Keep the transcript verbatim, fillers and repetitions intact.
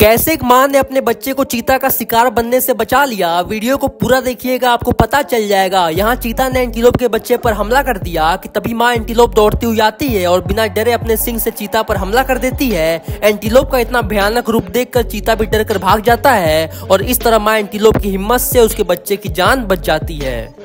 कैसे एक मां ने अपने बच्चे को चीता का शिकार बनने से बचा लिया, वीडियो को पूरा देखिएगा, आपको पता चल जाएगा। यहाँ चीता ने एंटीलोप के बच्चे पर हमला कर दिया कि तभी मां एंटीलोप दौड़ती हुई आती है और बिना डरे अपने सिंह से चीता पर हमला कर देती है। एंटीलोप का इतना भयानक रूप देखकर चीता भी डर कर भाग जाता है और इस तरह मां एंटीलोप की हिम्मत से उसके बच्चे की जान बच जाती है।